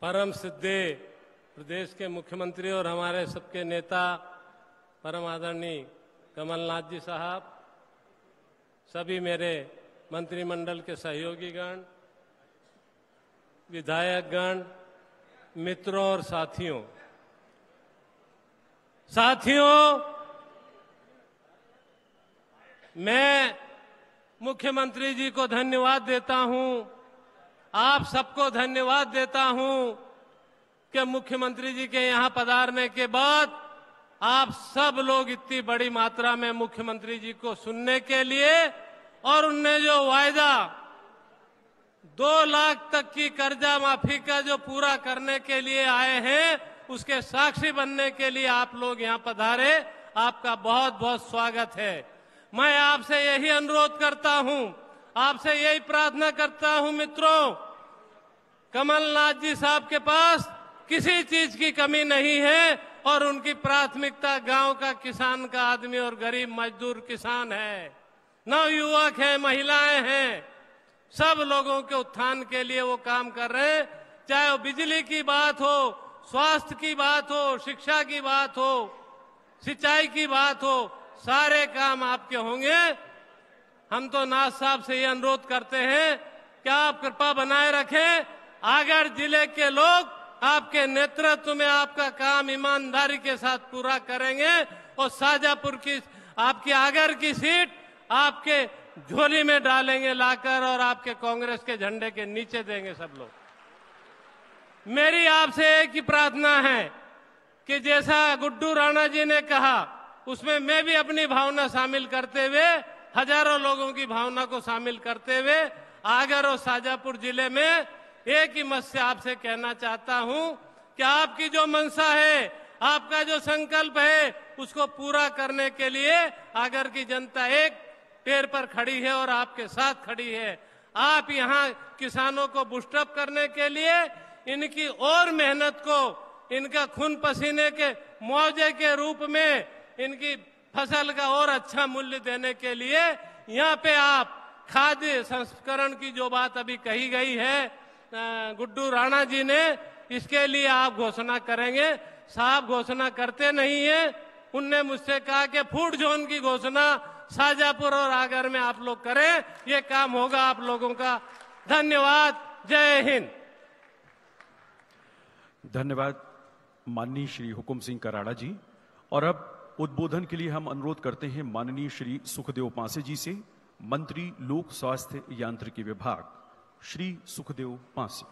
परम सिद्धि प्रदेश के मुख्यमंत्री और हमारे सबके नेता परम आदरणीय कमलनाथ जी साहब, सभी मेरे मंत्रिमंडल के सहयोगीगण, विधायकगण, मित्रों और साथियों, मैं मुख्यमंत्री जी को धन्यवाद देता हूं, आप सबको धन्यवाद देता हूं कि मुख्यमंत्री जी के यहां पधारने के बाद आप सब लोग इतनी बड़ी मात्रा में मुख्यमंत्री जी को सुनने के लिए और उनने जो वायदा 2 लाख तक की कर्जा माफी का जो पूरा करने के लिए आए हैं उसके साक्षी बनने के लिए आप लोग यहां पधारे, आपका बहुत बहुत स्वागत है। मैं आपसे यही अनुरोध करता हूं, आपसे यही प्रार्थना करता हूं मित्रों, कमलनाथ जी साहब के पास किसी चीज की कमी नहीं है और उनकी प्राथमिकता गांव का किसान का आदमी और गरीब मजदूर किसान है, नवयुवक है, महिलाएं हैं, सब लोगों के उत्थान के लिए वो काम कर रहे हैं। चाहे वो बिजली की बात हो, स्वास्थ्य की बात हो, शिक्षा की बात हो, सिंचाई की बात हो, सारे काम आपके होंगे। हम तो नाथ साहब से ये अनुरोध करते हैं कि आप कृपा बनाए रखें, आगर जिले के लोग आपके नेतृत्व में आपका काम ईमानदारी के साथ पूरा करेंगे और शाजापुर की आपकी आगर की सीट आपके झोली में डालेंगे लाकर और आपके कांग्रेस के झंडे के नीचे देंगे सब लोग। मेरी आपसे एक ही प्रार्थना है कि जैसा गुड्डू राणा जी ने कहा उसमें मैं भी अपनी भावना शामिल करते हुए, हजारों लोगों की भावना को शामिल करते हुए आगर और शाजापुर जिले में एक ही मत से आपसे कहना चाहता हूं कि आपकी जो मंशा है, आपका जो संकल्प है, उसको पूरा करने के लिए आगर की जनता एक पैर पर खड़ी है और आपके साथ खड़ी है। आप यहां किसानों को बूस्टअप करने के लिए इनकी और मेहनत को, इनका खून पसीने के मुआवजे के रूप में इनकी फसल का और अच्छा मूल्य देने के लिए यहाँ पे आप खाद्य संस्करण की जो बात अभी कही गई है गुड्डू राणा जी ने, इसके लिए आप घोषणा करेंगे। साहब घोषणा करते नहीं है, उनने मुझसे कहा कि फूड जोन की घोषणा शाजापुर और आगर में आप लोग करें, ये काम होगा आप लोगों का। धन्यवाद, जय हिंद। धन्यवाद माननीय श्री हुकुम सिंह कराड़ा जी। और अब उद्बोधन के लिए हम अनुरोध करते हैं माननीय श्री सुखदेव पांसे जी से, मंत्री लोक स्वास्थ्य यांत्रिकी विभाग, श्री सुखदेव पांसे।